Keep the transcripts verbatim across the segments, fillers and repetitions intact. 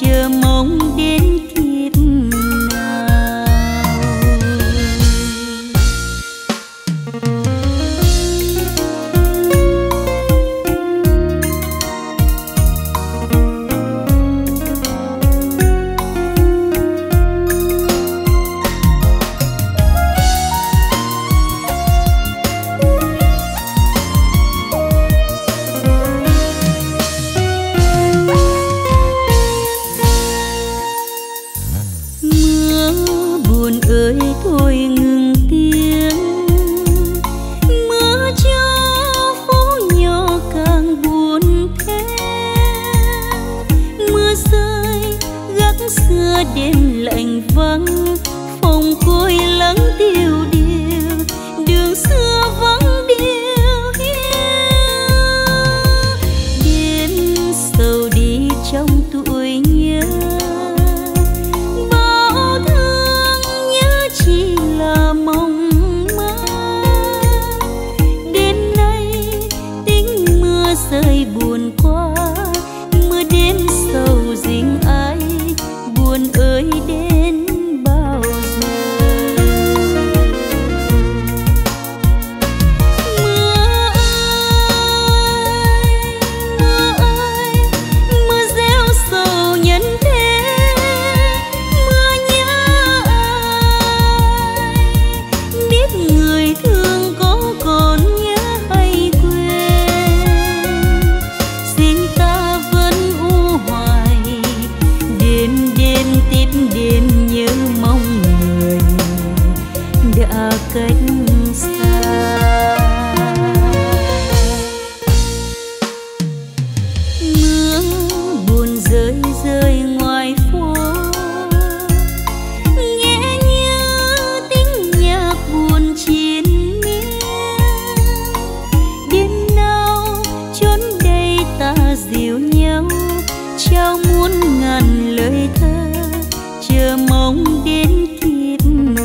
chờ mong đến kiếp nào.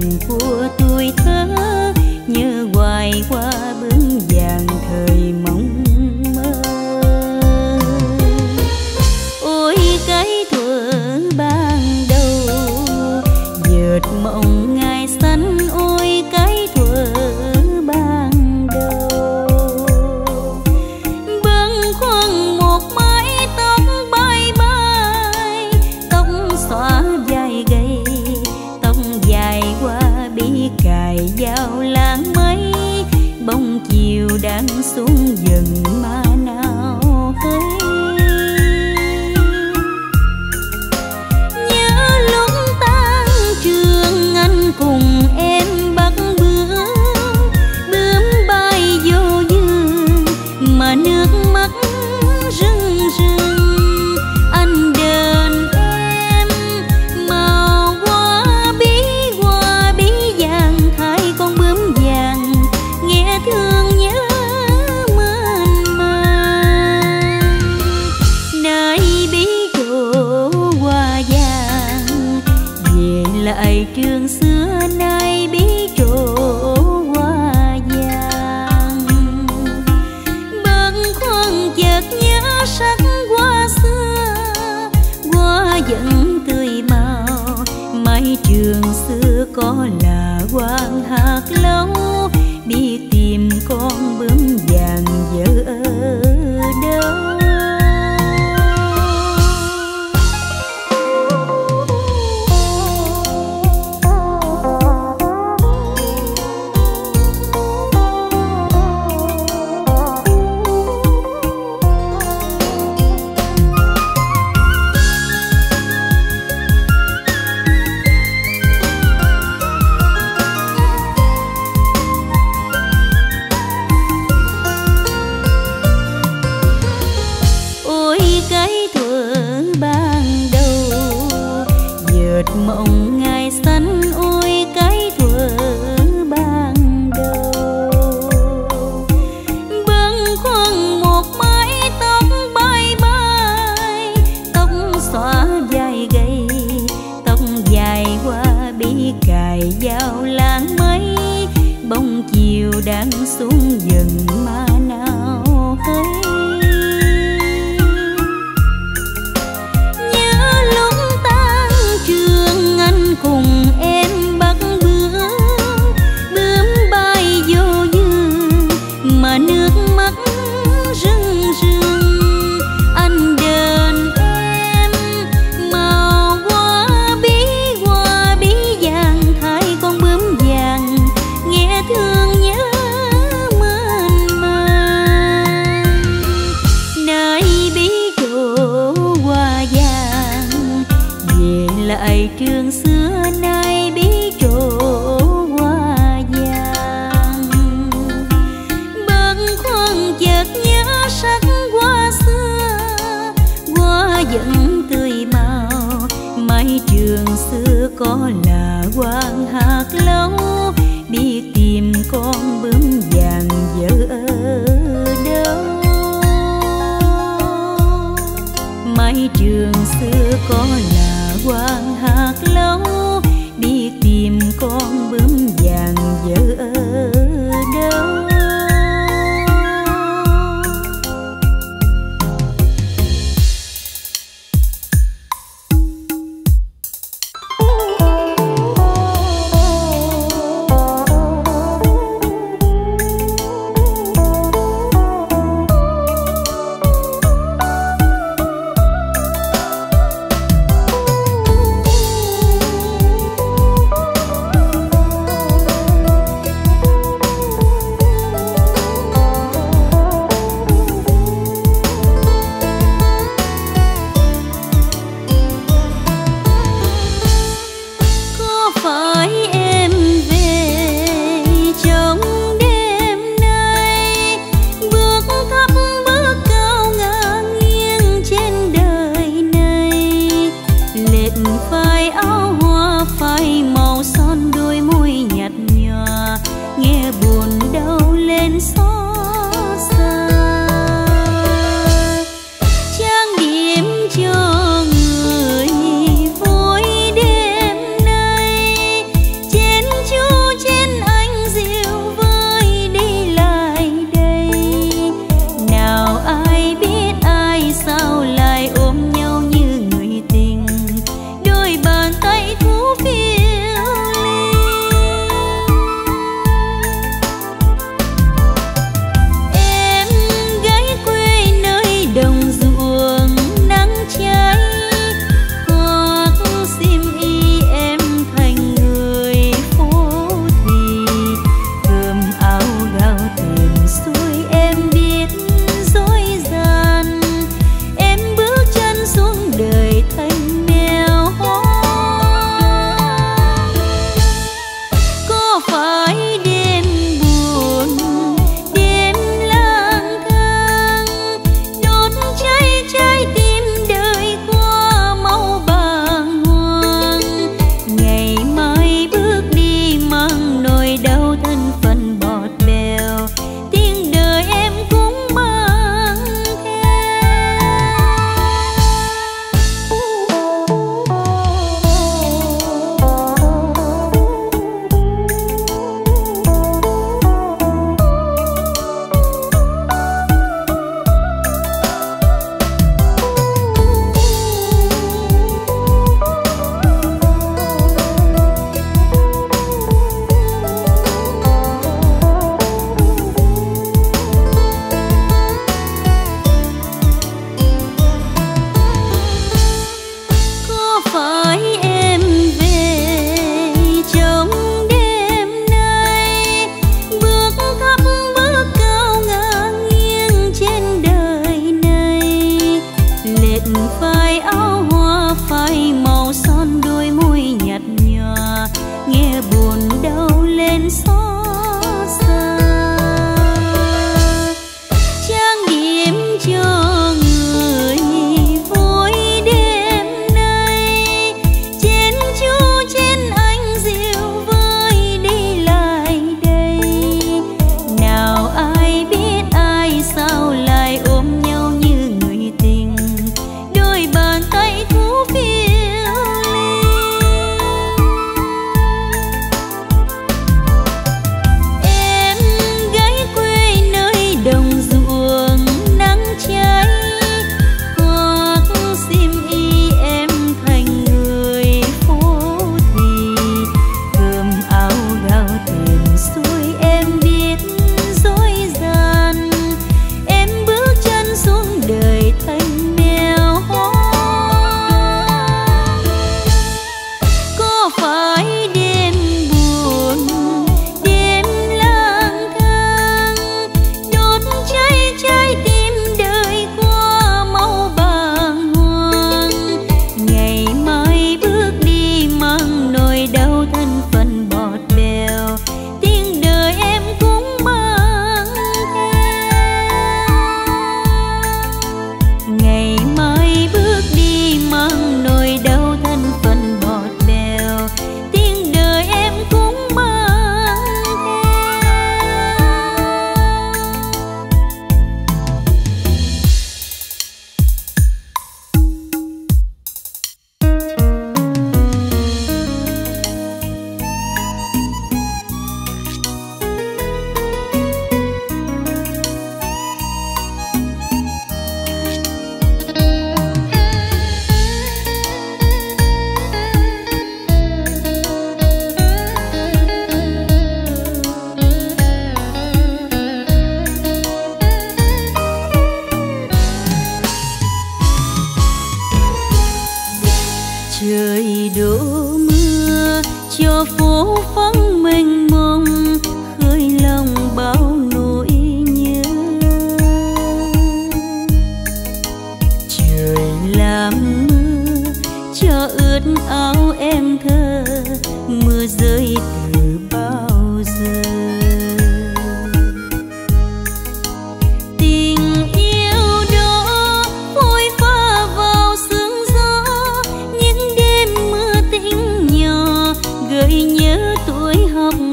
vàng của tuổi thơ như hoài qua bướm vàng thời mộng mơ. Ôi cái thuở ban đầu vượt mộng ngày xanh, ôi cái thuở ban đầu bâng khuâng một mái tóc bay bay, tóc xõa dài gầy, tóc dài qua bị cài dao láng mấy, bóng chiều đang xuống dần mà nào thấy. Nhớ lúc tan trường anh cùng em bắt bướm, bướm bay vô dương mà nước mắt rưng rưng. Anh đền em màu hoa bí, hoa bí vàng thay con bướm vàng nghe thương nhớ mênh mang. Nay bí cổ hoa vàng về lại trường xưa, nay bí sắc hoa xưa, hoa vẫn tươi màu. Mái trường xưa có là quan hạt lâu, biết tìm con bướm vàng giờ ở đâu. Mộng ngày xanh, ôi cái thuở ban đầu bâng khuâng một mái tóc bay bay, tóc xõa dài gầy, tóc dài qua bị cài dao láng mấy, bóng chiều đang xuống dần mà nào thấy. Cùng em bắt bướm, bướm bay vô dương mà nước mắt rưng rưng. Anh đền em màu hoa bí, hoa bí vàng thay con bướm vàng nghe thương nhớ mênh mang. Nay bí cổ hoa vàng về lại trường xưa, nay bí trổ hoa vàng bâng khuâng chợt nhớ sắc hoa xưa, hoa vẫn tươi màu. Mái trường xưa có là quan hạt lâu, biết tìm con bướm vàng giờ ở đâu. Mái trường xưa có là quan hạt lâu, biết tìm con bướm vàng giờ ở đâu.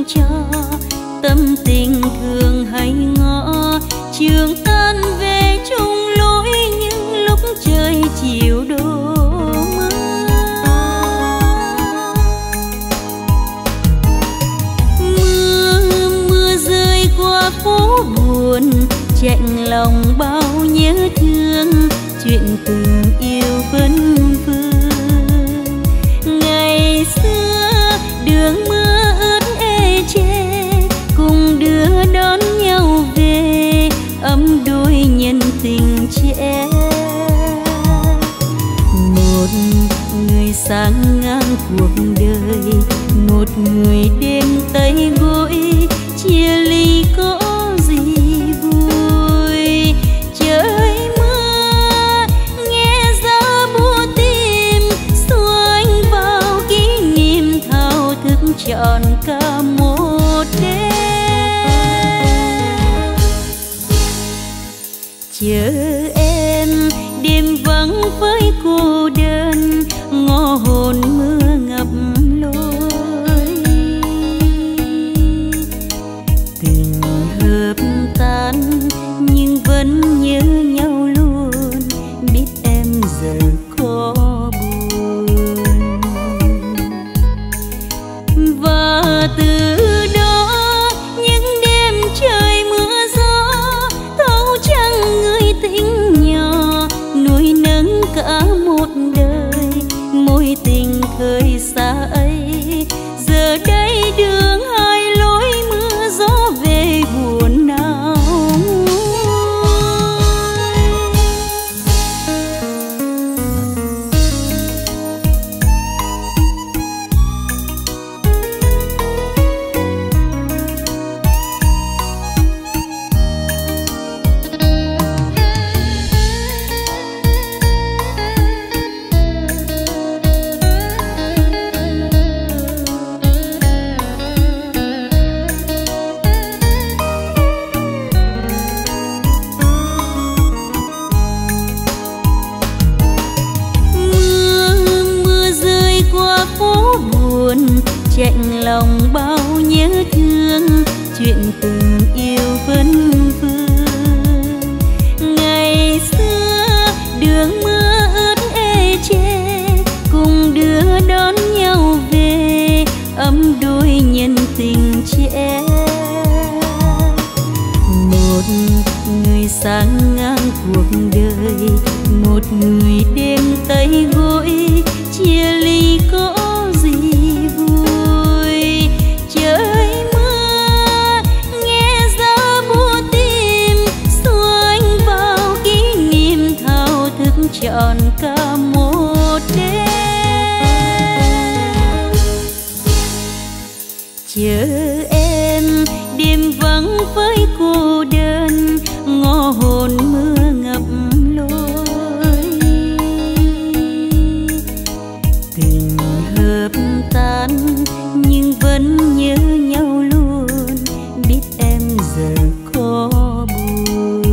cho tâm tình thường hay ngõ trường tan về chung lối những lúc trời chiều đổ mưa. Mưa mưa rơi qua phố buồn chạnh lòng bao nhớ thương chuyện tình yêu vẫn vương. Ngày xưa đường mưa ướt ê chê cùng đưa đón nhau về ấm đôi nhân tình trẻ. Một người sáng ngang cuộc đời, một người đêm tay gối chia ly có gì vui. Trời mưa nghe ra buốt tim xua anh vào kỷ niệm thao thức trọn cả một đêm. Chờ em đêm vắng với cô đơn ngõ hồn mưa ngập lối, tình hợp tan nhưng vẫn nhớ nhau luôn, biết em giờ có buồn. Và từ đó những đêm trời mưa gió thấu trăng người tình nhỏ nuôi nấng cả một đời. Mối tình thời xa ấy giờ đây đường hai lối mưa gió về buồn nào. Chạnh lòng bao nhớ thương chuyện tình yêu vẫn vương. Ngày xưa đường mưa ướt ê chê cùng đưa đón nhau về ấm đôi nhân tình trẻ. Một người sáng ngang cuộc đời, một người đêm tay gối chia ly có gì vui. Trời mưa nghe ra buốt tim xua anh vào kỷ niệm thao thức trọn cả một đêm. Chờ em đêm vắng với cô đơn ngõ hồn mưa ngập lối, tình hợp tan nhưng vẫn nhớ nhau luôn, biết em giờ có buồn.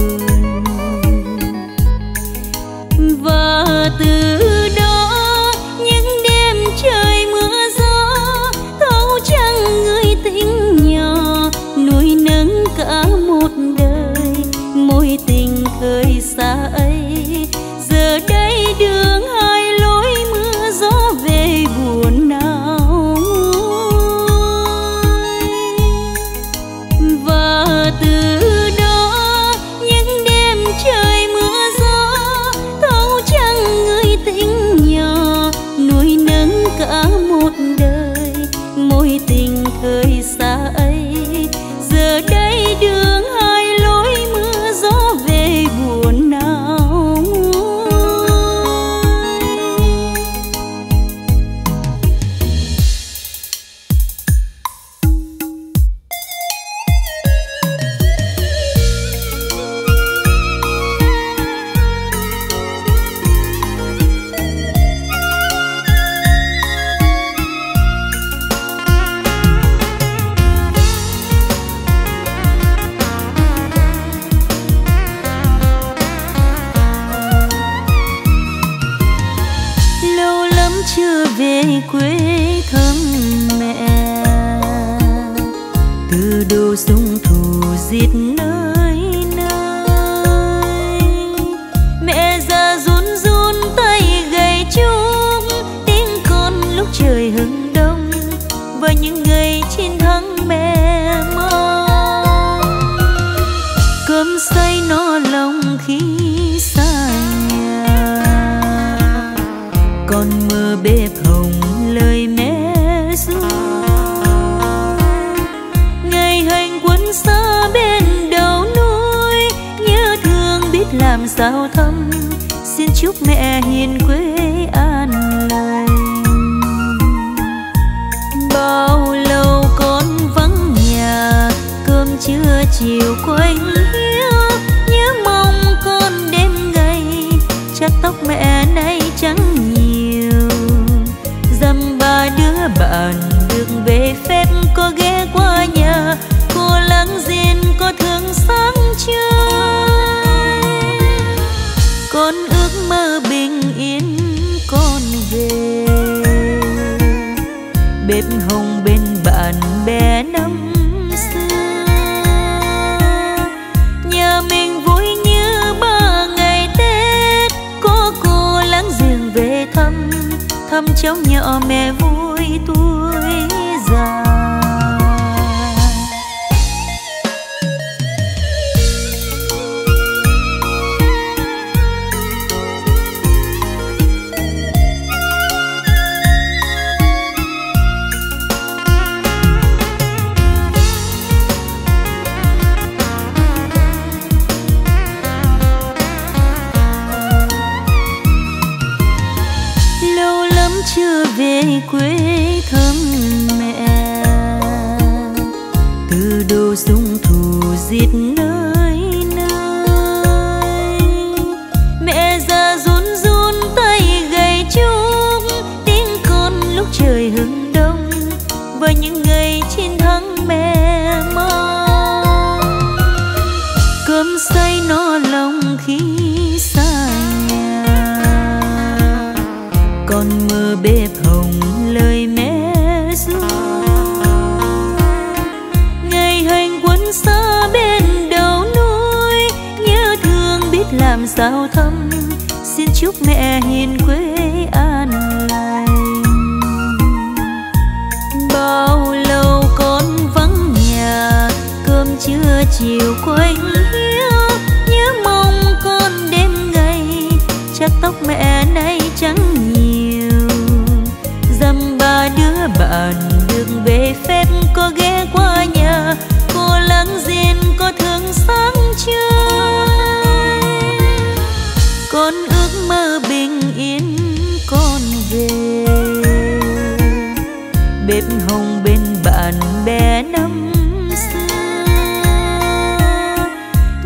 Và từ đó những đêm trời mưa gió thấu trăng người tình nhỏ nuôi nấng cả từ đâu súng thù giết nơi nơi. Mẹ già run run tay gầy chung tiếng con lúc trời hừng đông, và những ngày trên tháng mẹ mong cơm say no lòng khi xa nhà. Con mơ bếp hồng lời mẹ ru ngày hành quân xa bên đầu núi, nhớ thương biết làm sao thấm, xin chúc mẹ hiền quê an lành. Bao lâu con vắng nhà, cơm trưa chiều quanh hiếu, nhớ mong con đêm gầy chắc tóc mẹ nay trắng nhiều. Dăm ba đứa bạn được về phép có ghé qua nhà, cô láng giềng có thương sáng chơi. Con ước mơ bình yên con về, bếp hồng bên bạn bè năm xưa. Nhà mình vui như ba ngày Tết, có cô láng giềng về thăm, thăm cháu nhỏ mẹ vui tuổi già. Chưa về quê thăm mẹ, từ đâu súng thù giết nơi nơi. Mẹ già run run tay gầy chung tiếng con lúc trời hừng đông, và những ngày trên tháng mẹ mong cơm say no lòng khi xa nhà. Con mơ bếp hồng lời mẹ ru ngày hành quân xa bên đầu núi, nhớ thương biết làm sao thấm, xin chúc mẹ hiền quê an lành. Bao lâu con vắng nhà, cơm trưa chiều quanh hiếu, nhớ mong con đêm ngày chắc tóc mẹ nay trắng nhiều. Đứa bạn được về phép có ghé qua nhà, cô láng giềng có thương sáng chơi. Con ước mơ bình yên con về, bếp hồng bên bạn bè năm xưa.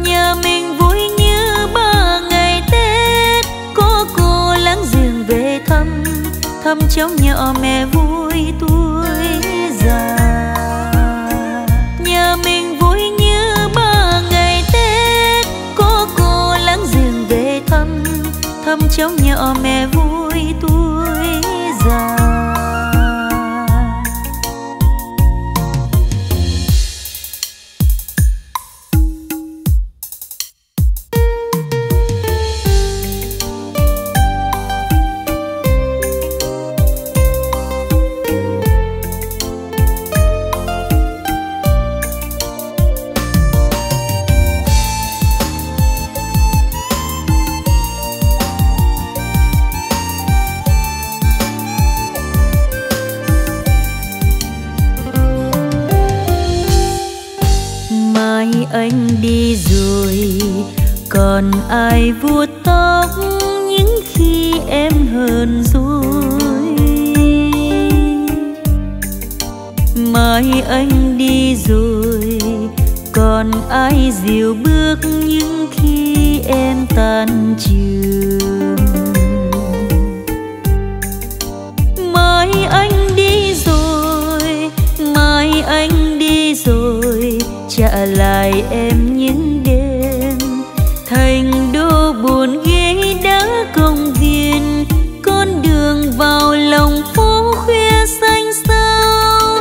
Nhà mình vui như ba ngày Tết, có cô láng giềng về thăm, thăm cháu nhỏ mẹ vui tuổi già. Nhà mình vui như ba ngày Tết, có cô láng giềng về thăm, thăm cháu nhỏ mẹ vui tuổi già. Anh đi rồi còn ai vuốt tóc những khi em hờn dỗi. Mai anh đi rồi còn ai dìu bước những khi em tan trường. Mai anh đi rồi, mai anh đi rồi trả lại em những đêm thành đô buồn ghế đá công viên, con đường vào lòng phố khuya xanh xao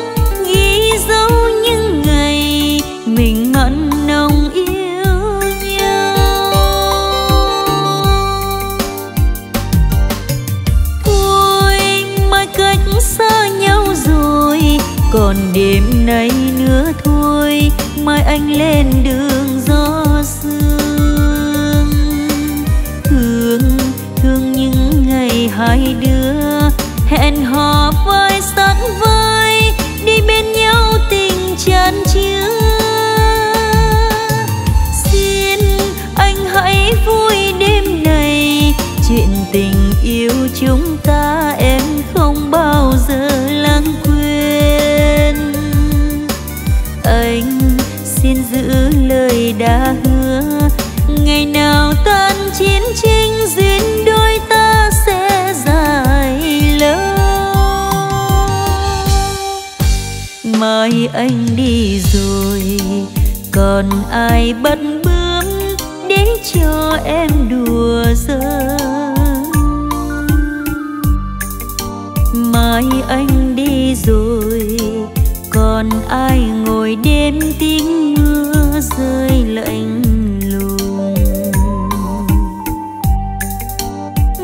ghi dấu những ngày mai anh lên đường gió sương. Thương, thương những ngày hai đứa hẹn hò vai sát vai, đi bên nhau tình chan chứa. Xin anh hãy vui đêm này, chuyện tình yêu chúng ta em không bao giờ lãng quên. Anh xin giữ lời đã hứa, ngày nào tan chiến tranh duyên đôi ta sẽ dài lâu. Mai anh đi rồi còn ai bắt bướm để cho em đùa giỡn. Mai anh đi rồi còn ai ngồi đêm tiếng mưa rơi lạnh lùng.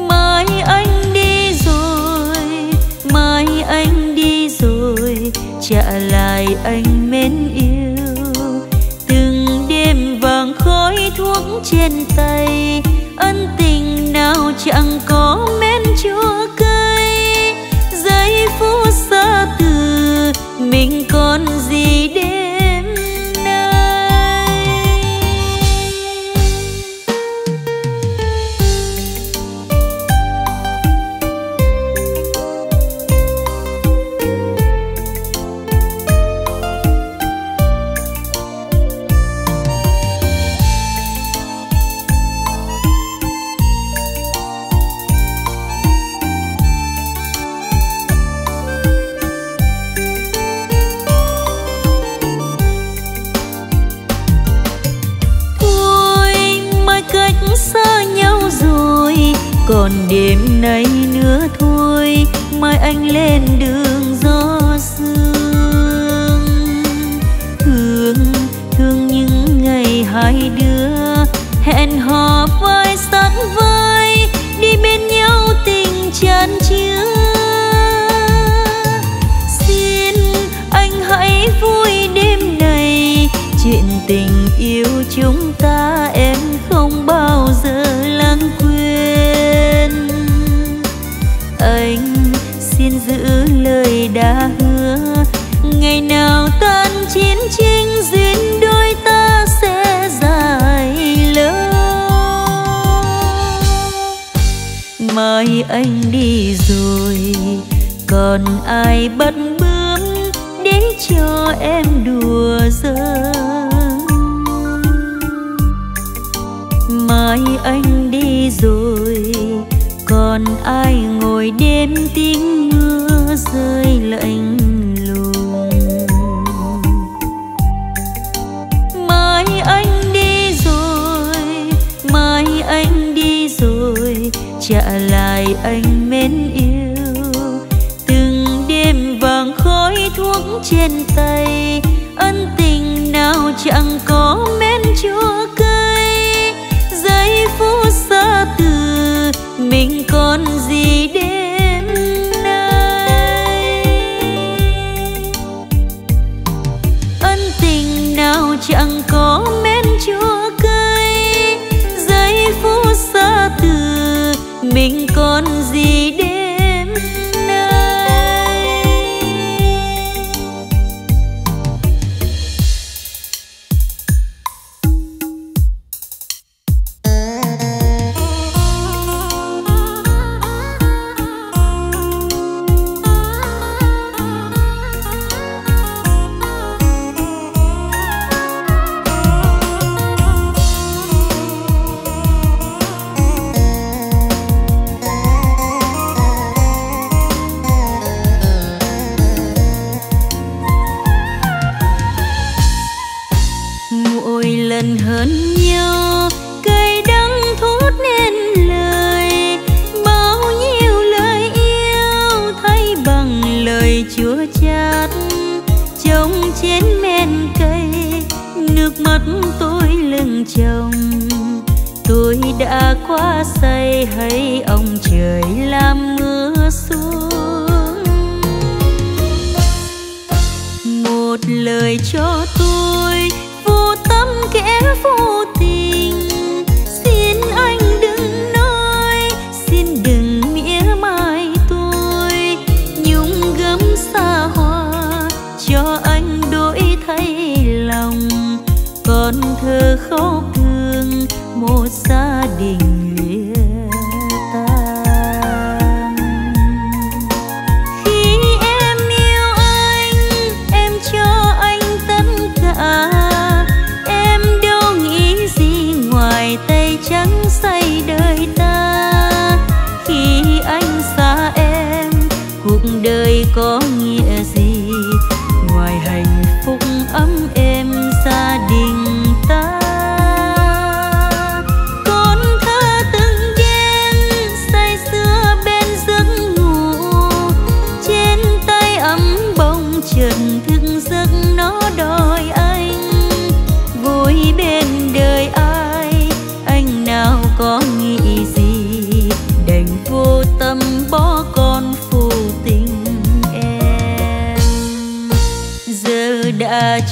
Mai anh đi rồi, mai anh đi rồi, trả lại anh mến yêu. Từng đêm vàng khói thuốc trên tay, ân tình nào chẳng có mến chua cay. Giây phút xa từ mình còn gì đêm nay. Còn đêm nay nữa thôi, mai anh lên đường gió sương. Thương, thương những ngày hai đứa hẹn hò vai sát vai, đi bên nhau tình chan chứa. Xin anh hãy vui đêm này, chuyện tình yêu chúng ta em không bao giờ lãng quên. Anh xin giữ lời đã hứa, ngày nào tan chiến tranh duyên đôi ta sẽ dài lâu. Mai anh đi rồi còn ai bắt bướm để cho em đùa giỡn. Mai anh đi rồi còn ai ngồi đêm tiếng mưa rơi lạnh lùng. Mai anh đi rồi, mai anh đi rồi, trả lại anh mến yêu. Từng đêm vàng khói thuốc trên tay, ân tình nào chẳng có mến chua cay. Giây phút xa từ mình còn gì đêm nay. Ân tình nào chẳng có mến chua cay. Giây phút xa từ mình còn gì đêm nay.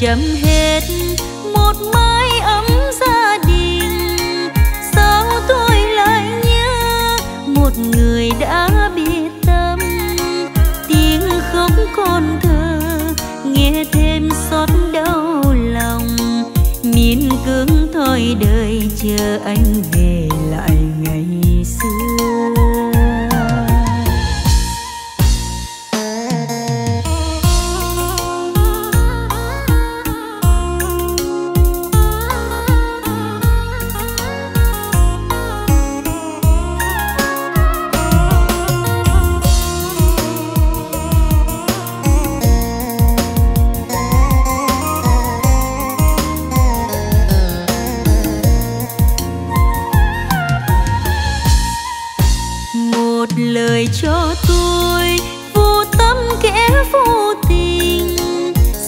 chấm hết một mái ấm gia đình, sao tôi lại nhớ một người đã biệt tâm. Tiếng khóc còn thơ nghe thêm xót đau lòng, miên cưỡng thôi đời chờ anh về lại ngày xưa. Cho tôi vô tâm kẻ vô tình,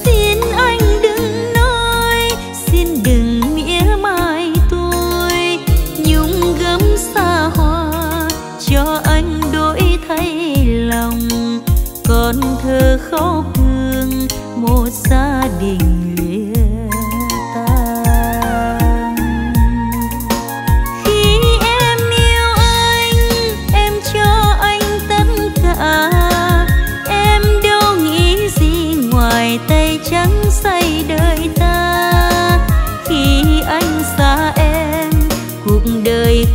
xin anh đừng nói, xin đừng mỉa mai tôi. Nhung gấm xa hoa cho anh đổi thay lòng, còn thơ khóc thương một gia đình.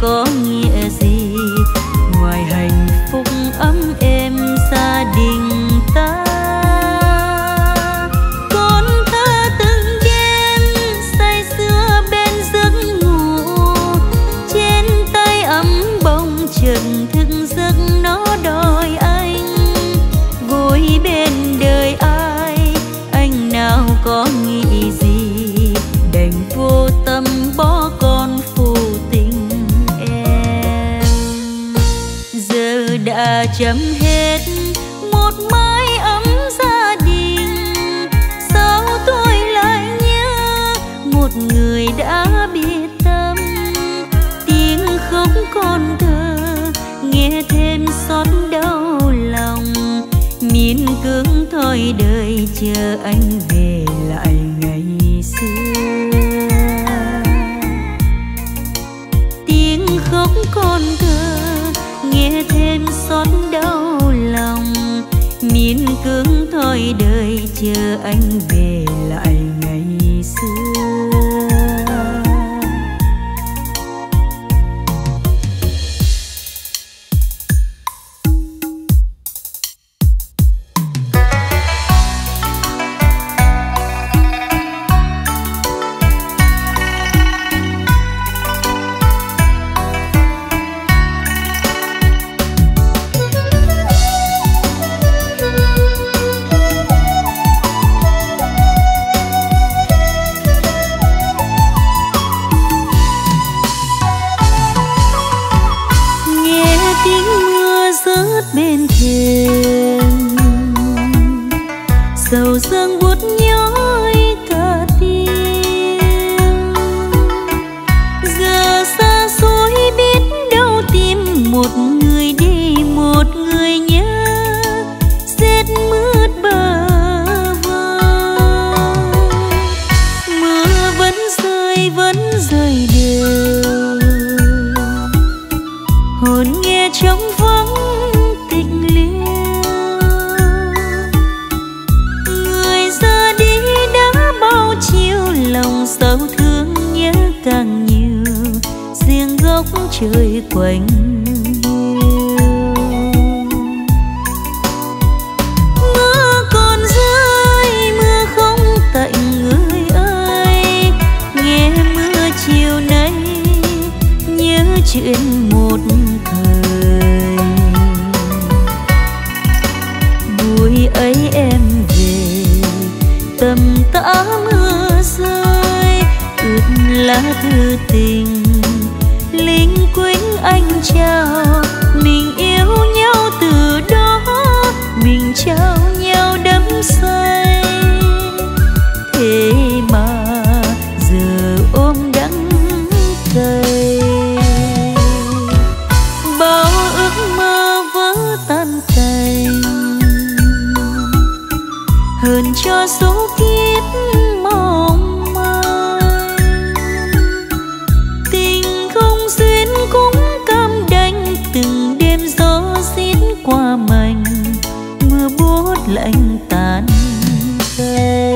Có nghĩa gì ngoài hạnh phúc ấm êm gia đình ta? Con thơ từng đêm say sưa bên giấc ngủ, trên tay ấm bông chợt thức giấc nó đòi anh. Vui bên đời ai, anh nào có nghĩ gì, đành vô tâm bỏ con phụ tình. Đã chấm hết một mái ấm gia đình, sao tôi lại nhớ một người đã biệt tâm. Tiếng khóc còn thơ nghe thêm xót đau lòng, miên cưỡng thôi đời chờ anh về lại ngày xưa. Tiếng khóc còn thơ nghe thêm xót đau lòng, miên cưỡng thôi đời chờ anh về lại ngày xưa. quanh mưa còn rơi mưa không tạnh người ơi, nghe mưa chiều nay nhớ chuyện một thời buổi ấy em về tầm tã mưa rơi ướt lá thư tình lính quýnh anh trao mình yêu nhau từ đó mình trao nhau đắm say thế mà giờ ôm đắng cay bao ước mơ vỡ tan tành hơn cho số kiếp mong qua mành mưa buốt lạnh tàn cây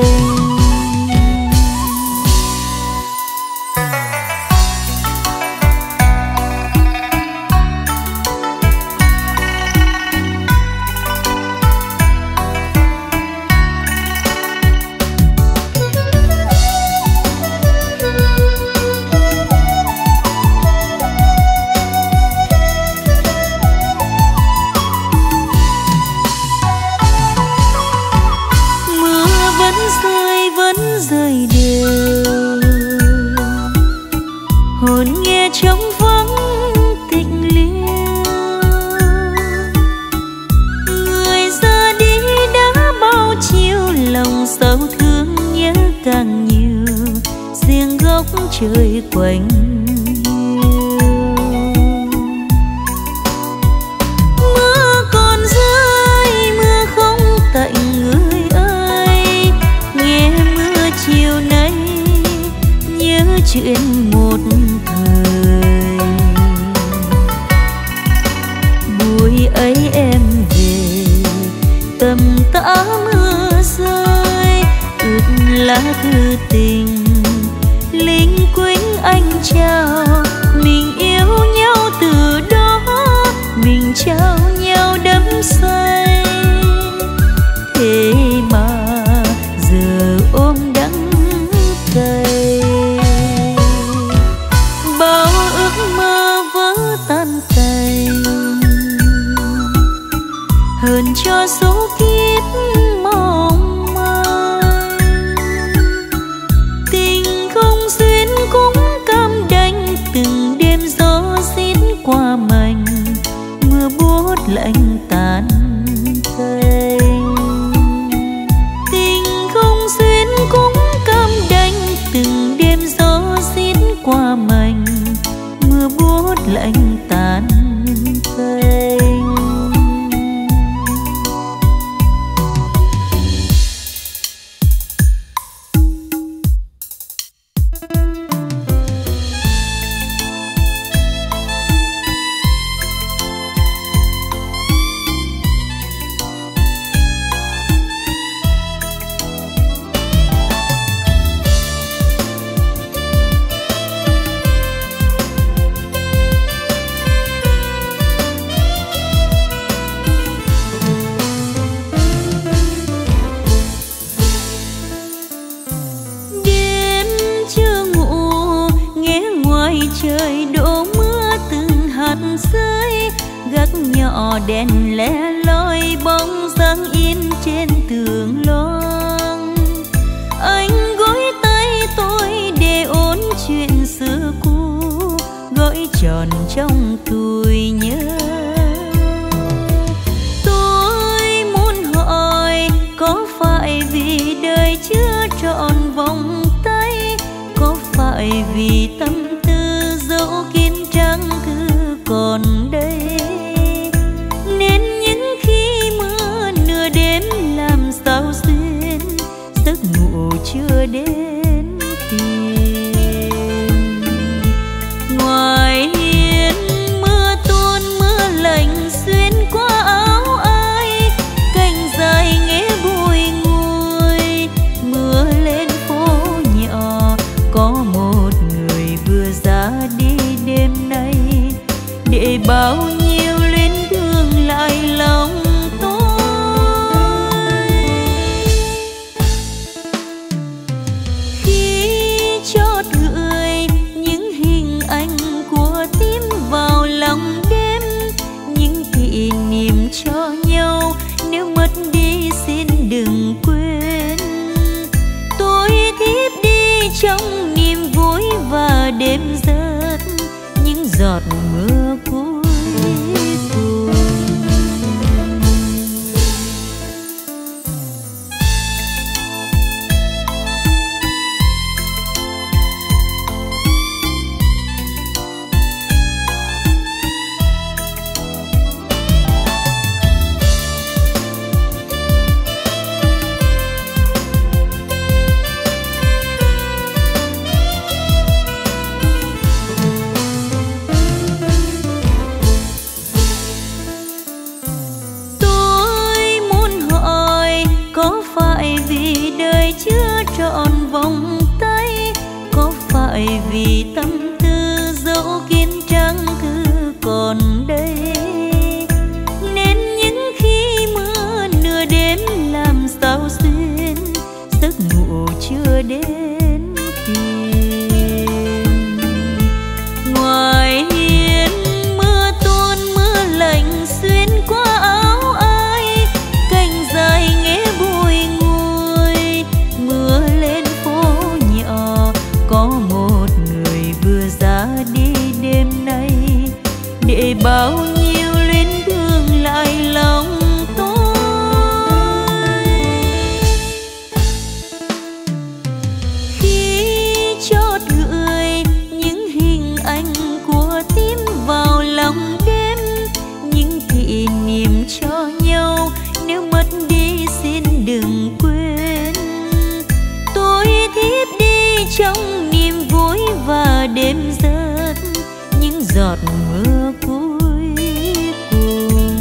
chơi quanh mưa còn rơi mưa không tạnh người ơi, nghe mưa chiều nay nhớ chuyện một thời buổi ấy em về tầm tã mưa rơi ướt lá thư tình lính quýnh anh trao mình yêu nhau từ đó mình trao nhau đắm say thế mà giờ ôm đắng cay bao ước mơ vỡ tan tành hơn cho số kiếp mong qua mành mưa buốt lạnh tàn canh tình không duyên cũng cam đành từng đêm gió xiết qua mành mưa buốt lạnh tàn canh đèn lẻ loi bóng dáng in trên tường loang. Anh gối tay tôi để ôn chuyện xưa cũ gói tròn trong tuổi nhớ. Tôi muốn hỏi có phải vì đời chưa trọn vòng tay, có phải vì tâm tư dẫu kín trang thư còn đây chưa đến tìm. Ngoài hiên mưa tuôn mưa lạnh xuyên qua áo ai, cành dài nghe bùi ngùi. Mưa lên phố nhỏ có một người vừa ra đi đêm nay đêm rớt những giọt mưa cuối cùng. Vì tâm tư dẫu kiến trăng cứ còn đây, nên những khi mưa nửa đêm làm sao xuyên giấc ngủ chưa đến tìm. Ngoài hiên mưa tuôn mưa lạnh xuyên qua áo ai, cành dài nghe bụi ngùi. Mưa lên phố nhỏ có đi đêm nay để bao nhiêu luyến thương lại lòng tôi. Khi chót gửi những hình ảnh của tim vào lòng đêm, những kỷ niệm cho nhau nếu mất đi xin đừng quên. Tôi thiếp đi trong niềm vui và đêm giờ giọt mưa cuối cùng.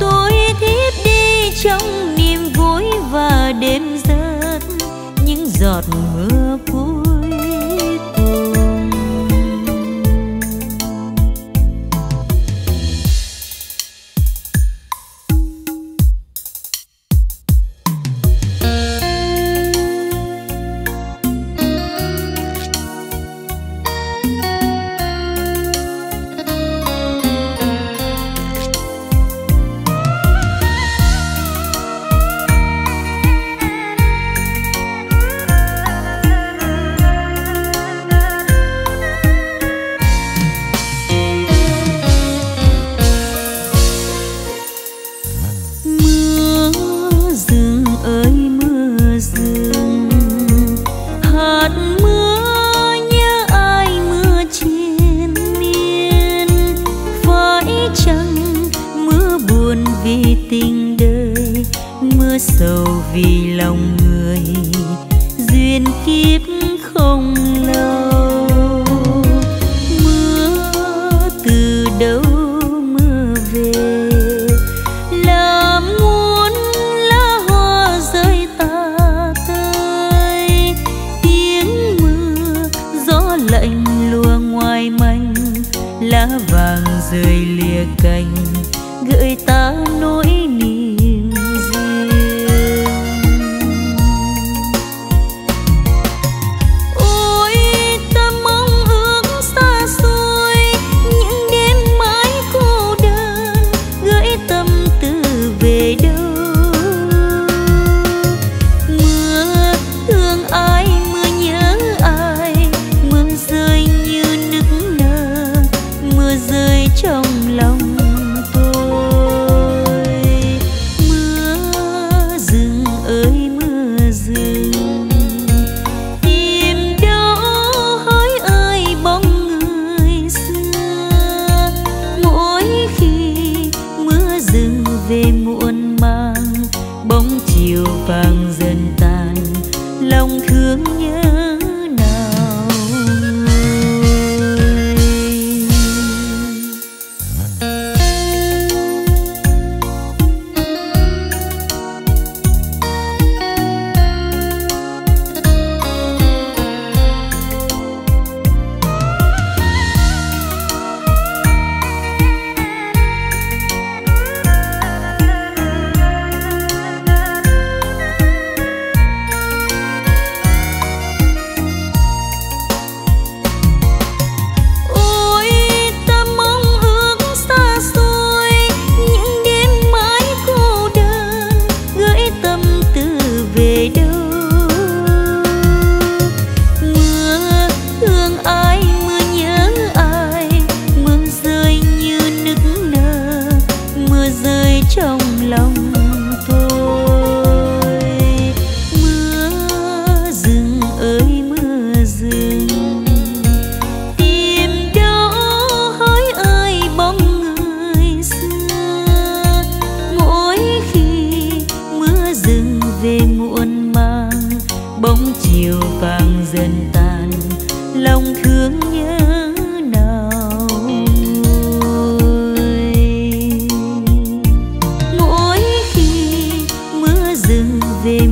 Tôi thiếp đi trong niềm vui và đêm rớt những giọt mưa cuối cùng.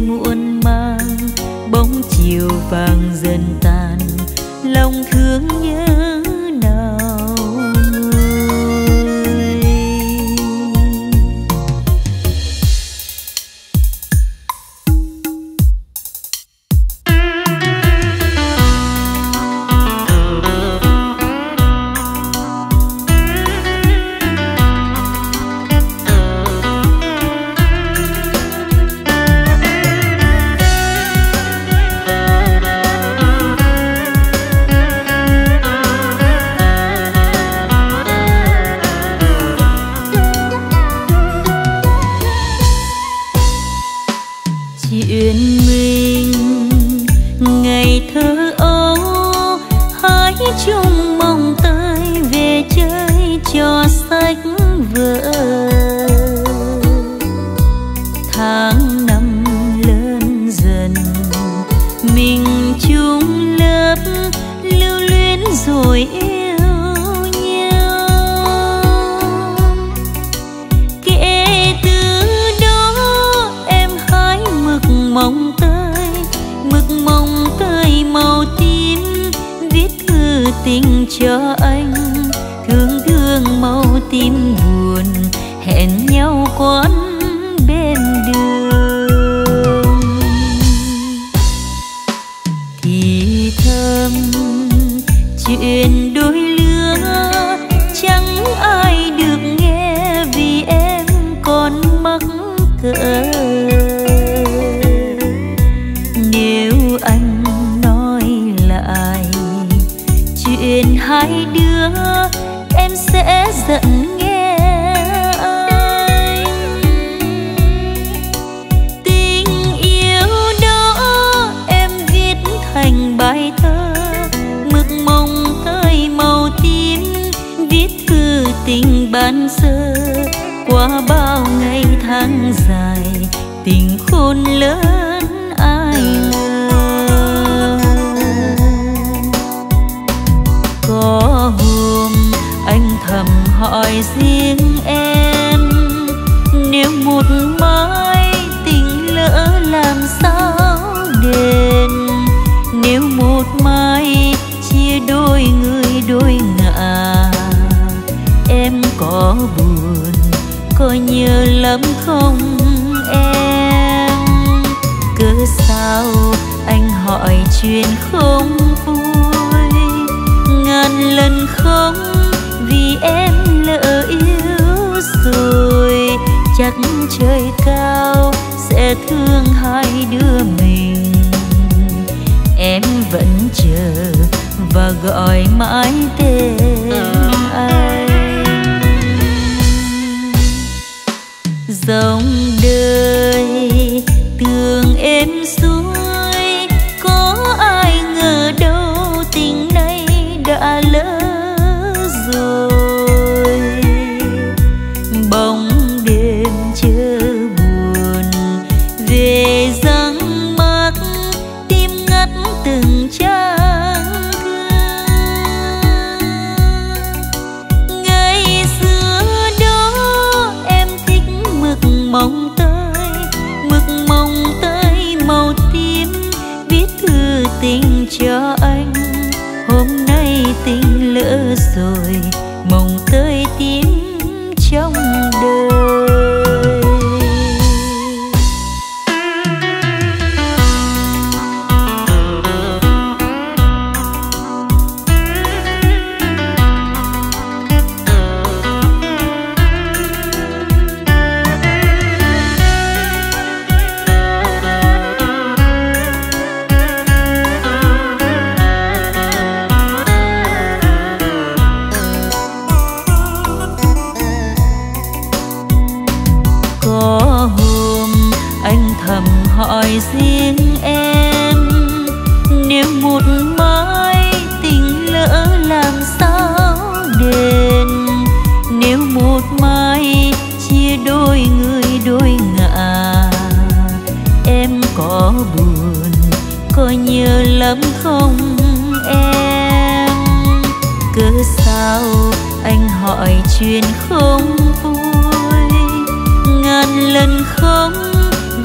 sương uốn mang, bóng chiều vàng dần tan, lòng thương nhớ nào ơi.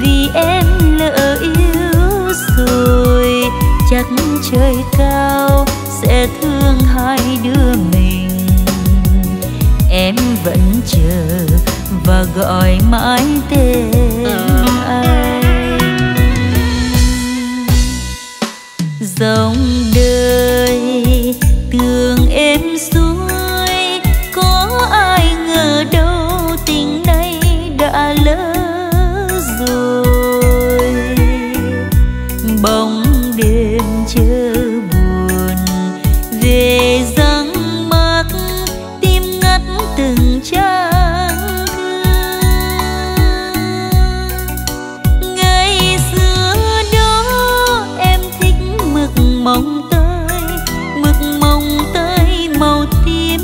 Vì em lỡ trời cao sẽ thương hai đứa mình. Em vẫn chờ và gọi mãi tên anh. Dòng đời thương em xuôi, có ai ngờ đâu tình nay đã lỡ rồi. Bóng đêm chờ buồn về răng mắt, tim ngắt từng trang. Mong tới mực mong tới màu tím,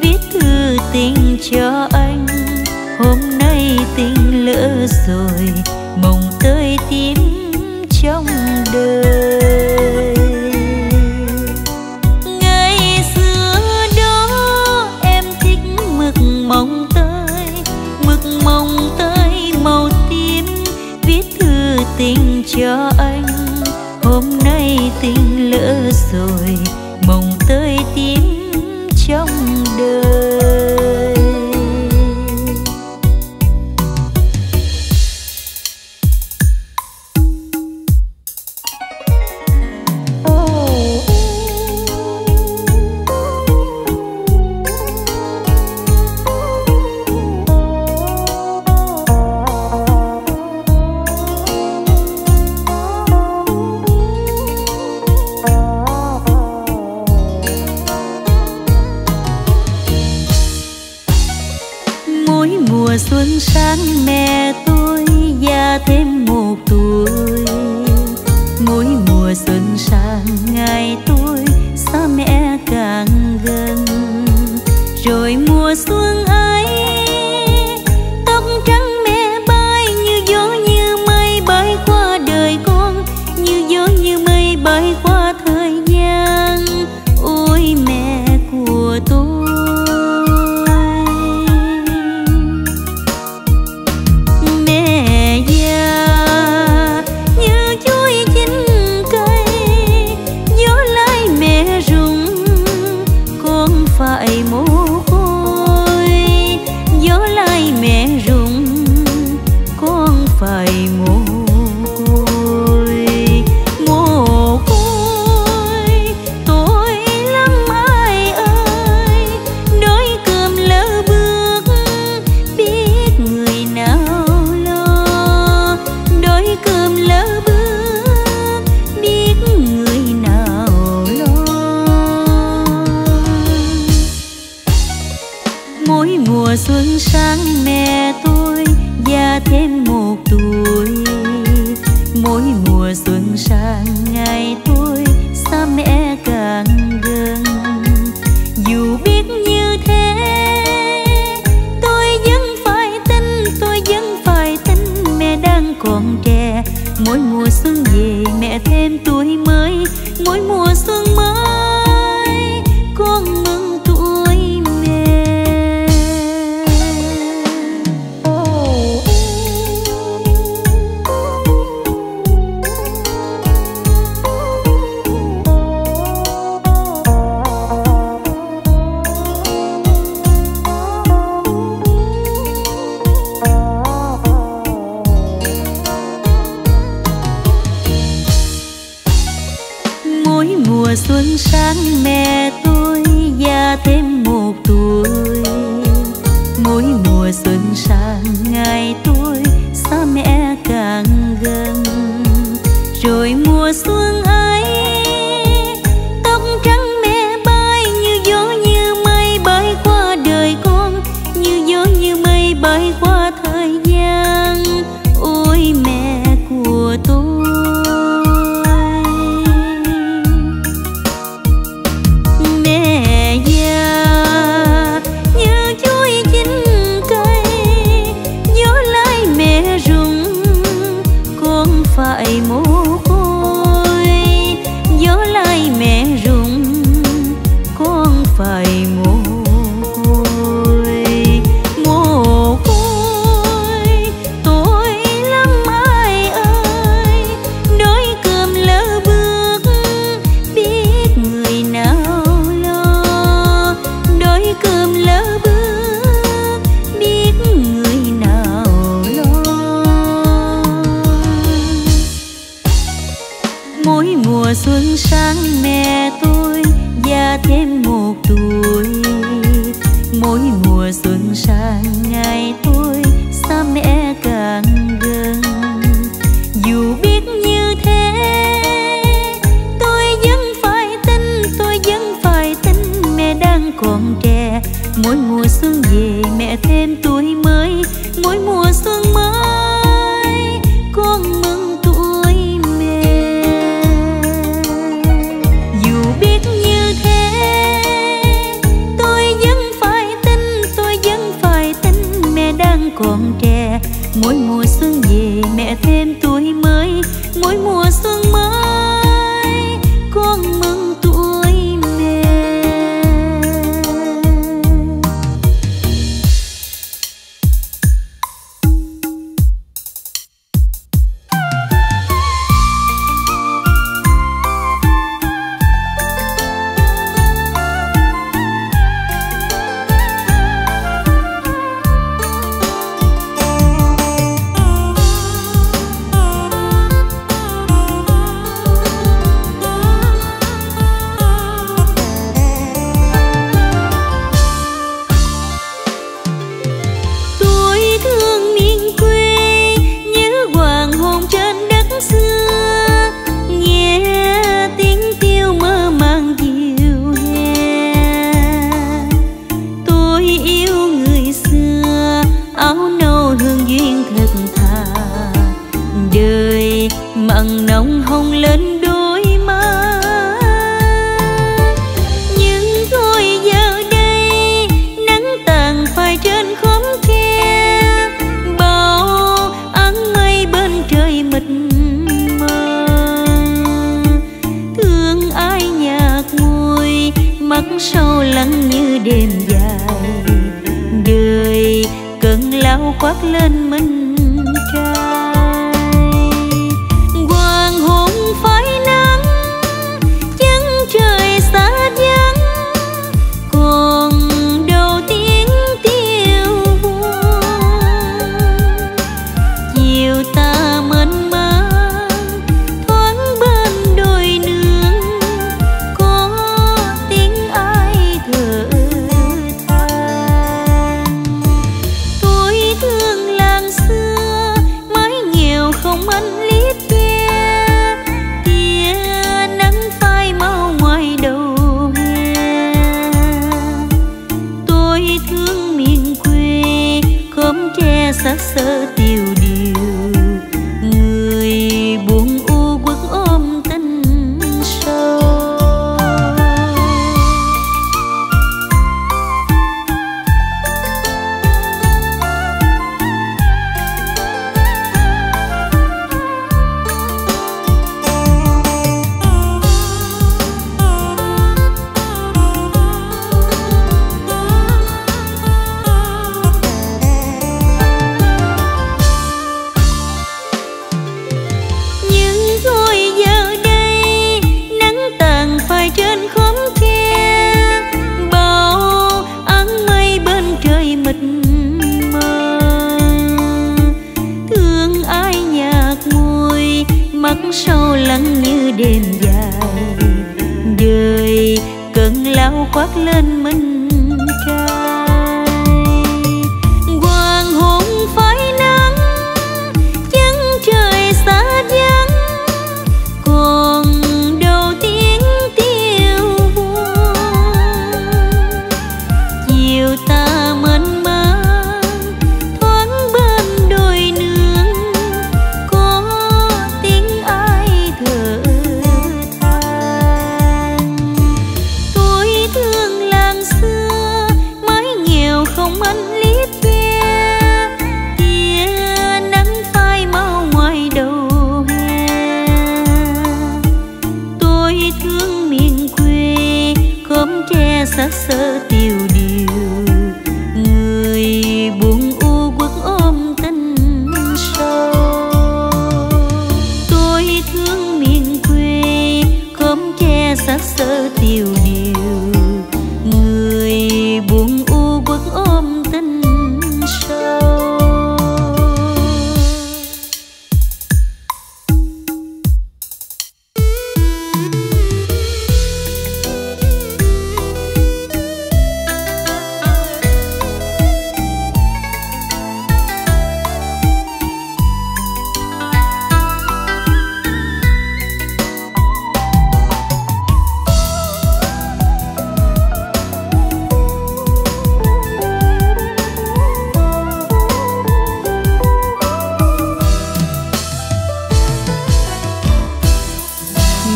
viết thư tình cho anh. Hôm nay tình lỡ rồi, mong tới tím trong đời. Ngày xưa đó em thích mực mong tới mực mong tới màu tím, viết thư tình cho anh. Hôm nay tình lỡ rồi, mong tới tím trong đời. Xuân sáng mẹ tôi già thêm một tuổi, mỗi mùa xuân sang ngày tôi xa mẹ càng gần. Rồi mùa xuân ấy tóc trắng mẹ bay như gió như mây bay qua đời con, như gió như mây bay qua thời gian. Ôi mẹ của tôi, mỗi mùa xuân về mẹ thêm tuổi mới, mỗi mùa xuân mới con mừng tuổi mẹ. Xuân sáng mẹ tôi già thêm một tuổi, mỗi mùa xuân sang ngày tôi xa mẹ càng gần. Rồi mùa xuân ấy tóc trắng mẹ bay như gió như mây bay qua đời con, như gió như mây bay qua thời gian. Ôi mẹ của tôi, mồ côi mỗi mùa xuân sang mẹ tôi già thêm một tuổi, mỗi mùa xuân sang ngày tôi xa mẹ càng gần. Dù biết như thế tôi vẫn phải tin, tôi vẫn phải tin mẹ đang còn trẻ. Mỗi mùa xuân về mẹ thêm tuổi mới, mỗi mùa xuân mới con mừng tuổi mẹ. Dù biết như thế tôi vẫn phải tin, tôi vẫn phải tin mẹ đang còn trẻ. Mỗi mùa xuân về mẹ thêm tuổi mới, mỗi mùa xuân mới con mừng.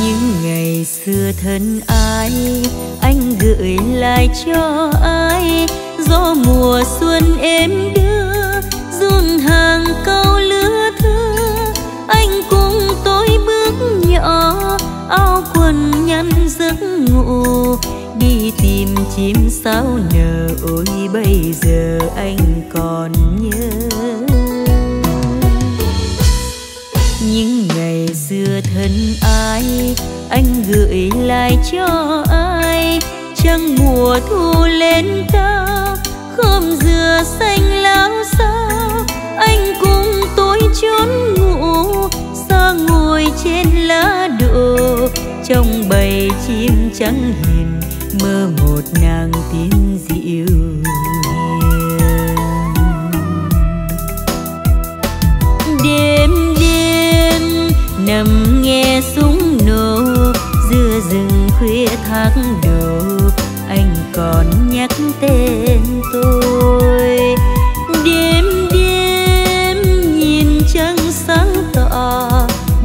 Những ngày xưa thân ai anh gửi lại cho ai, gió mùa xuân êm đưa run hàng câu lứa thơ. Anh cùng tôi bước nhỏ áo quần nhăn giấc ngủ, đi tìm chim sao nở. Ôi bây giờ anh còn nhớ những ngày xưa thân ai anh gửi lại cho ai. Trăng mùa thu lên cao, khóm dừa xanh láo xao, anh cùng tôi trốn ngủ xa ngồi trên lá đỗ. Trong bầy chim trắng hiền mơ một nàng tiếng dịu hiền. Đêm đêm nằm nghe súng nổ giữa rừng khuya tháng đầu, anh còn nhắc tên tôi. Đêm đêm nhìn trăng sáng tỏ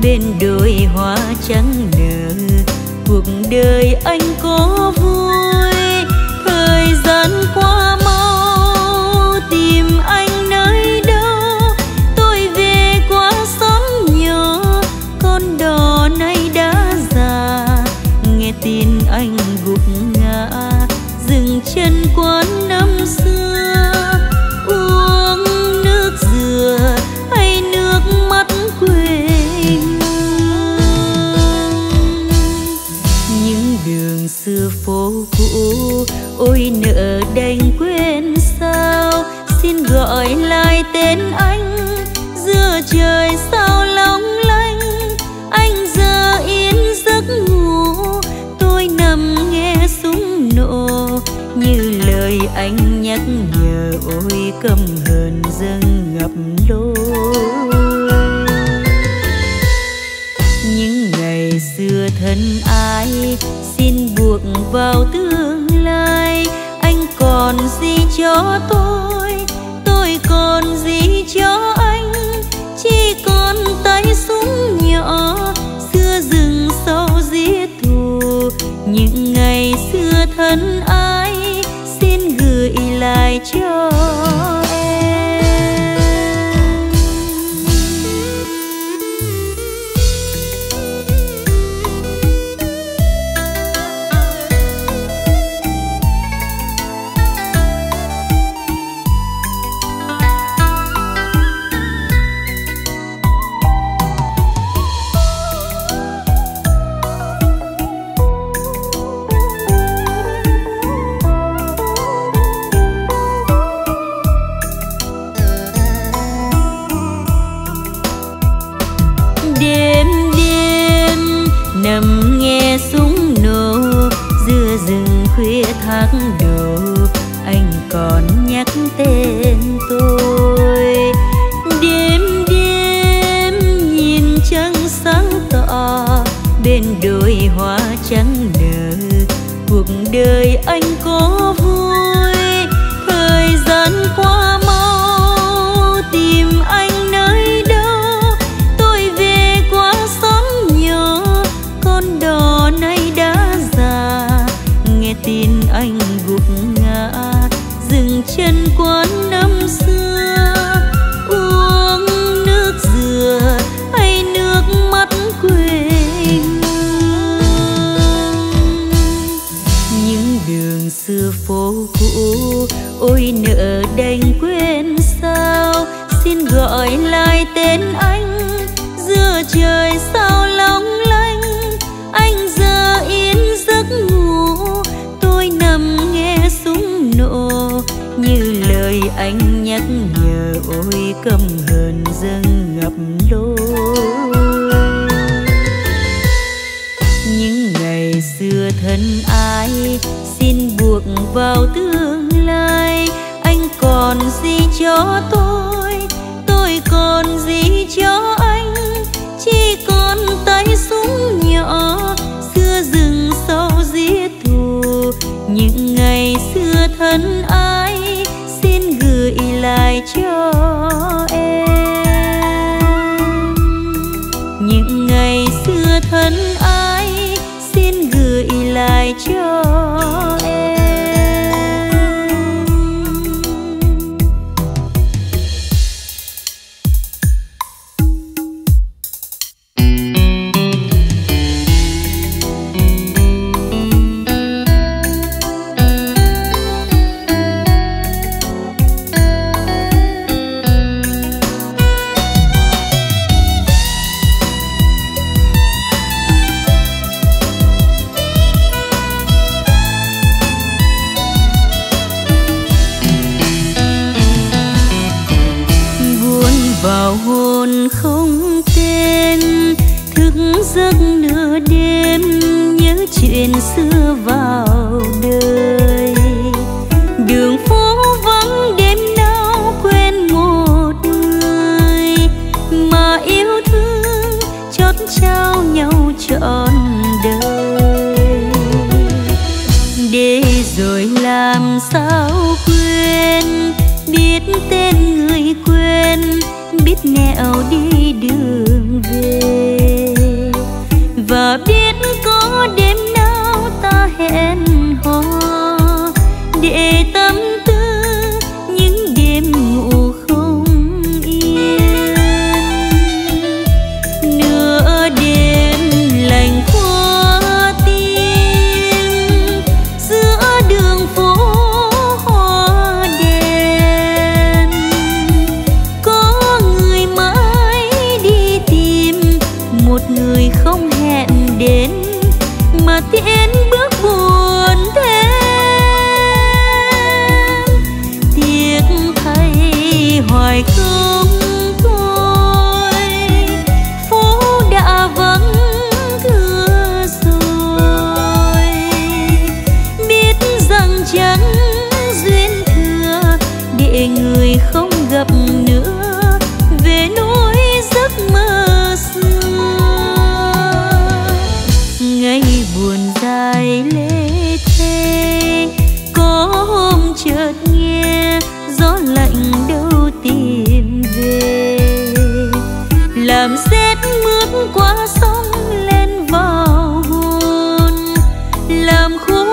bên đồi hoa trắng nở, cuộc đời anh có vui. Thời gian qua mau tìm anh nơi đâu, tôi về qua xóm nhỏ con đò nay đã già. Nghe tin anh gục ngã dừng chân quán năm xưa, uống nước dừa hay nước mắt quê hương. Những đường xưa phố cũ ôi nợ đành quên sao, xin gọi lại tên anh giữa trời sao long lanh. Anh giờ yên giấc ngủ, tôi nằm nghe súng nổ như lời anh nhắc nhở. Ôi căm hờn dâng ngập lối những ngày xưa thân ai xin buộc vào tương lai. Anh còn gì cho tôi, tôi còn gì cho anh, chỉ còn tay súng nhỏ xưa rừng sâu giết thù. Những ngày xưa thân ai xin gửi lại cho em. Tháng đầu anh còn nhắc tên tôi. Đêm đêm nhìn trăng sáng tỏ bên đồi hoa trắng nở, cuộc đời anh có vui. Thời gian qua mau tìm anh nơi đâu, tôi về qua xóm nhỏ con đò nay đã già. Nghe tin anh gục ngã dừng chân quán năm xưa, uống nước dừa hay nước mắt quê hương. Những đường xưa phố cũ ôi nợ đành quên sao, xin gọi lại tên anh giữa trời sao long lanh. Anh giờ yên giấc ngủ, nằm nghe súng nổ như lời anh nhắc nhở. Ôi căm hờn dâng ngập lối những ngày xưa thân ai xin buộc vào tương lai. Anh còn gì cho tôi, tôi còn gì cho anh, chỉ còn tay súng nhỏ xưa rừng sâu giết thù. Những ngày xưa thân ai xin gửi lại cho em. Những ngày xưa thân ai lại cho em. Làm khô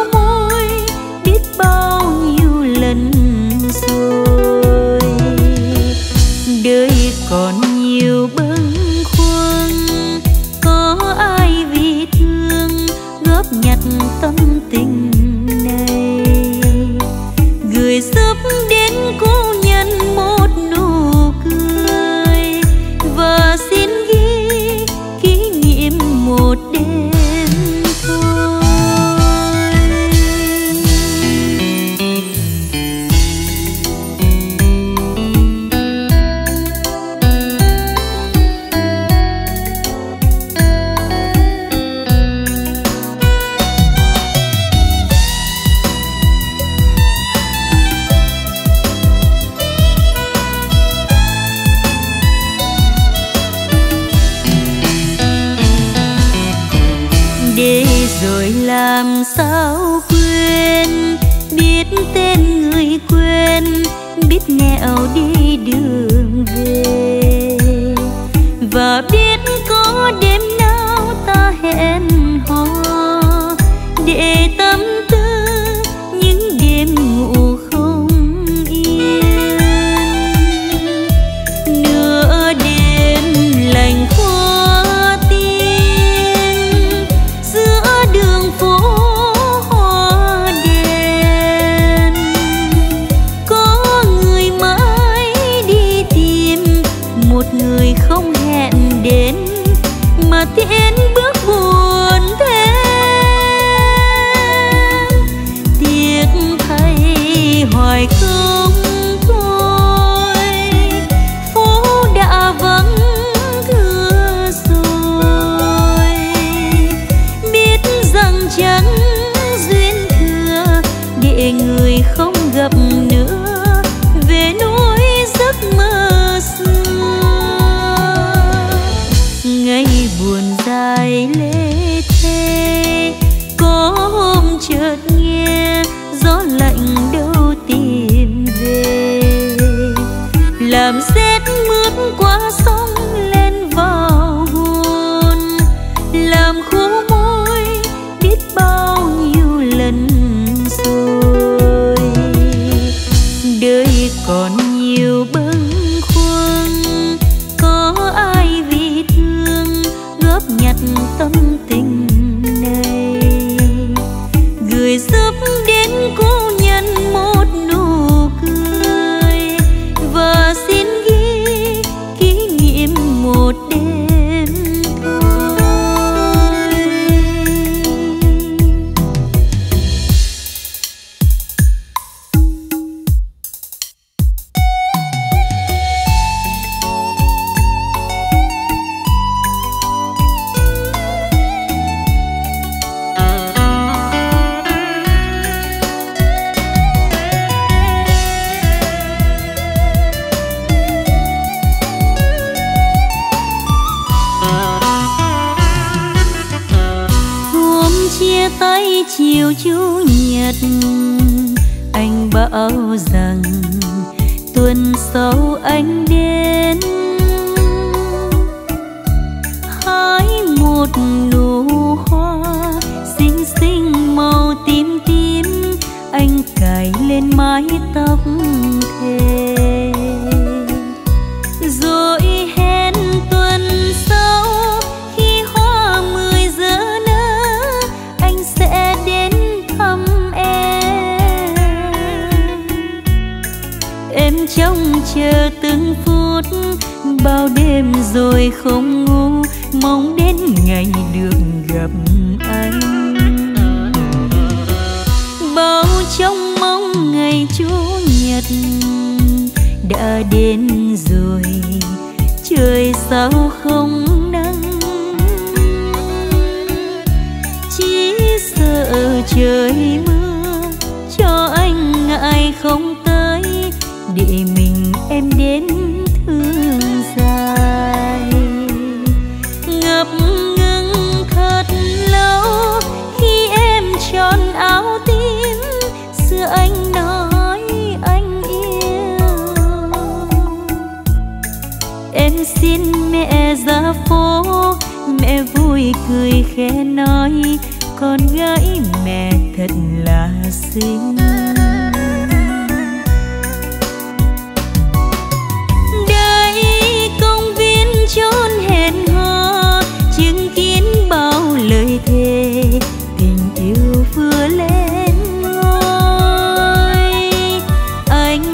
môi biết bao nhiêu tâm tình này gửi giúp đến cô nhân một nụ cười và xin ghi kỷ niệm một đêm thôi. Chiều Chủ nhật anh bảo rằng tuần sau anh đến hái một nụ hoa xinh xinh màu tím tím, anh cài lên mái tóc thề rồi hẹn tuần sau khi hoa mười giờ sẽ đến thăm em. Em trông chờ từng phút bao đêm rồi không ngủ, mong đến ngày được gặp anh. Bao trông mong ngày Chủ nhật đã đến rồi, trời sao không nắng, sợ trời mưa cho anh ngại không tới để mình em đến thương dài. Ngập ngừng thật lâu khi em tròn áo tím, xưa anh nói anh yêu em. Xin mẹ ra phố, mẹ vui cười khẽ nói con gái mẹ thật là xinh. Đây công viên chốn hẹn hò, chứng kiến bao lời thề tình yêu vừa lên ngôi. Anh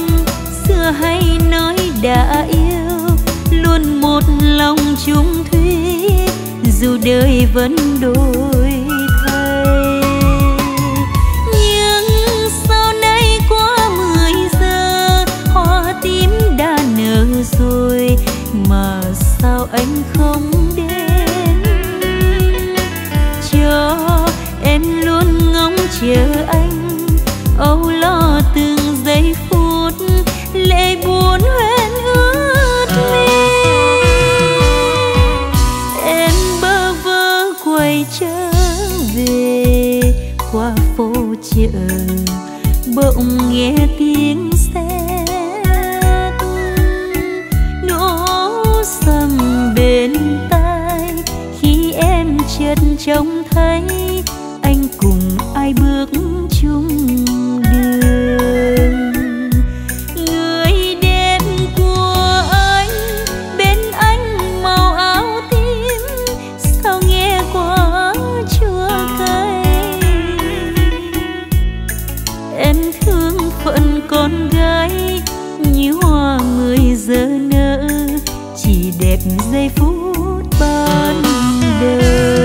xưa hay nói đã yêu, luôn một lòng chung thủy, dù đời vẫn đổi. Rồi mà sao anh không đến, cho em luôn ngóng chờ anh, âu lo từng giây phút lệ buồn hoen ướt mi. Em bơ vơ quay trở về qua phố chợ, bỗng nghe tiếng xe sầm bên tai, khi em chợt trông thấy anh cùng ai bước chung đường. Người đẹp của anh bên anh màu áo tím, sao nghe quá chua cay. Em thương phận con gái như hoa mười giờ nở, chỉ đẹp giây phút ban đầu.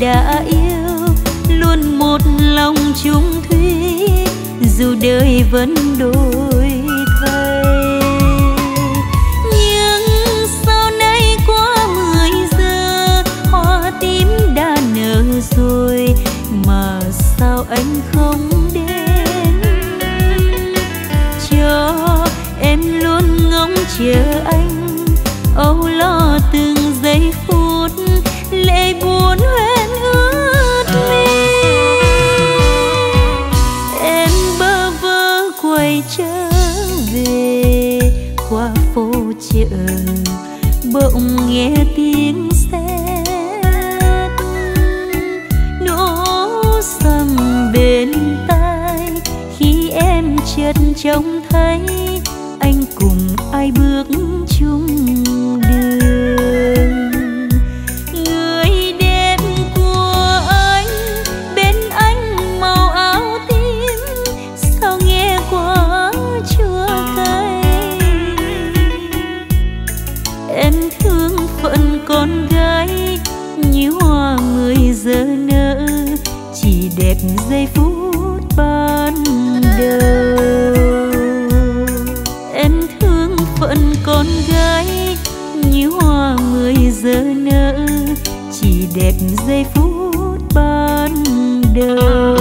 Đã yêu luôn một lòng chung thủy, dù đời vẫn đổi thay. Nhưng sau này quá mười giờ, hoa tím đã nở rồi mà sao sao anh không đến, cho em luôn ngóng chờ anh, âu lo từng giây phút lệ buồn hoen ướt mi. Em bơ vơ quay trở về qua phố chợ, bỗng nghe tiếng sét nổ sầm bên tai. Khi em chợt trông thấy anh cùng ai bước chung đường, người đẹp của anh bên anh màu áo tím, sao nghe quá chua cay. Em thương phận con gái như hoa người giờ nở, chỉ đẹp giây phút ban đầu. Con gái như hoa người giờ nở, chỉ đẹp giây phút ban đầu.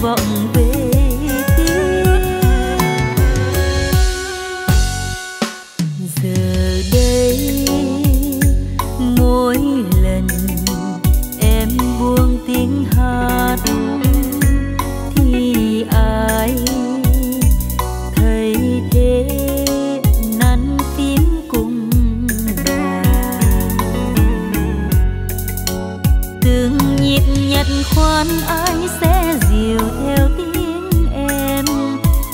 vọng về tiếng. Giờ đây mỗi lần em buông tiếng hát thì ai thấy thế nắn phím cùng đàn. Từng nhịp nhặt khoan ai sẽ dìu theo tiếng em,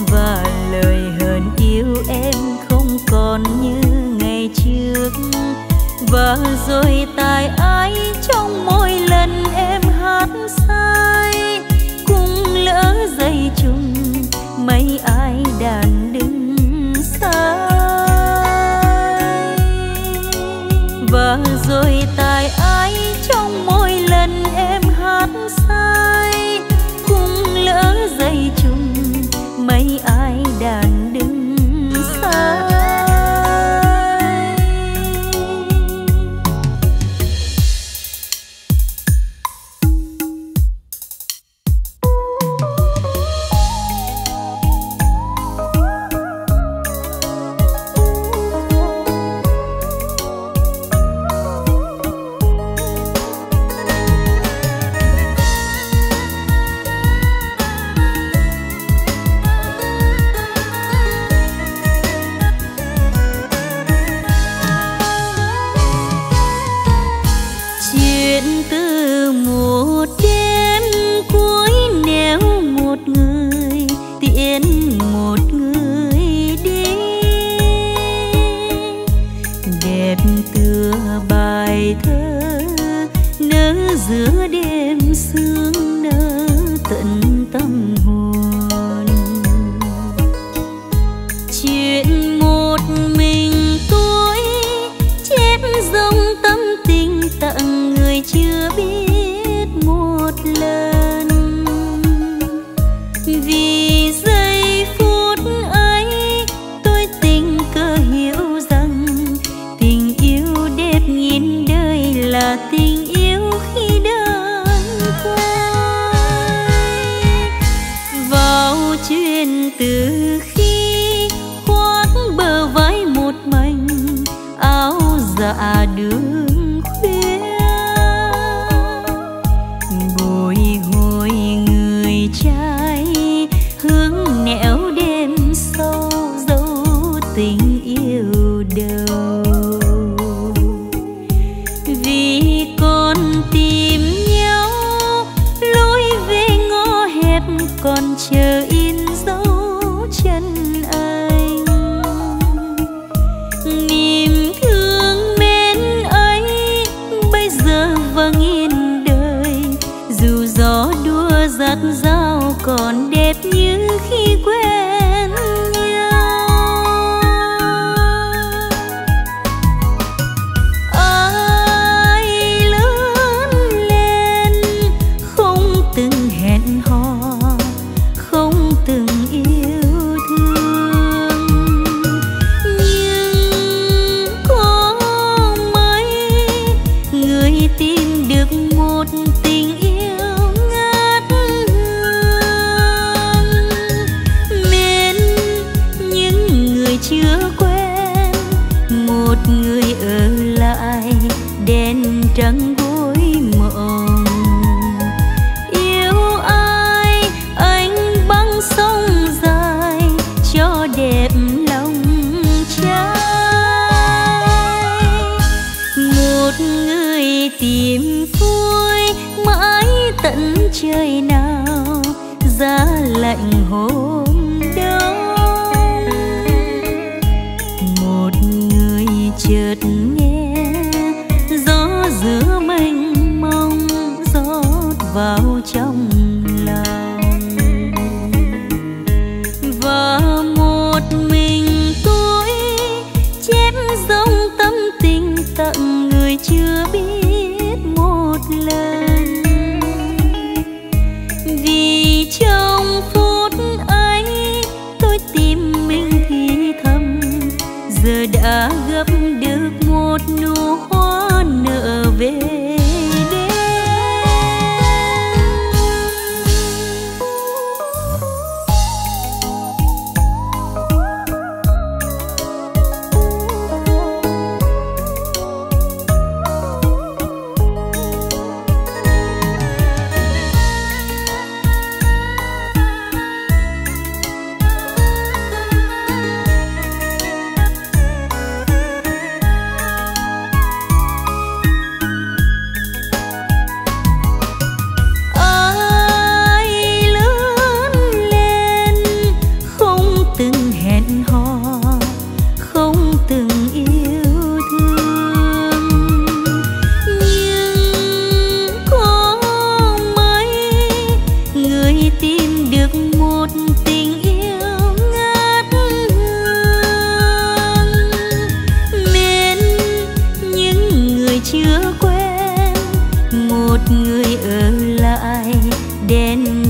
và lời hờn yêu em không còn như ngày trước. Và rồi tài ái trong mỗi lần em hát sai cũng lỡ dây chung mấy ai đàn đứng sai. Và rồi tài ái trong mỗi lần em hát sai cũng lỡ dây chung mấy ai đàn đứng sai.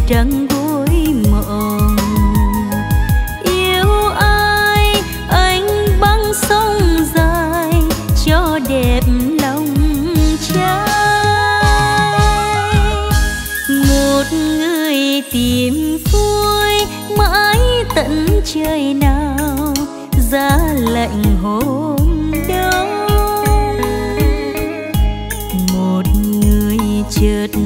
trăng gối mộng. Yêu ai anh băng sông dài cho đẹp lòng trai. Một người tìm vui mãi tận trời nào, giá lạnh hôm đông. Một người chợt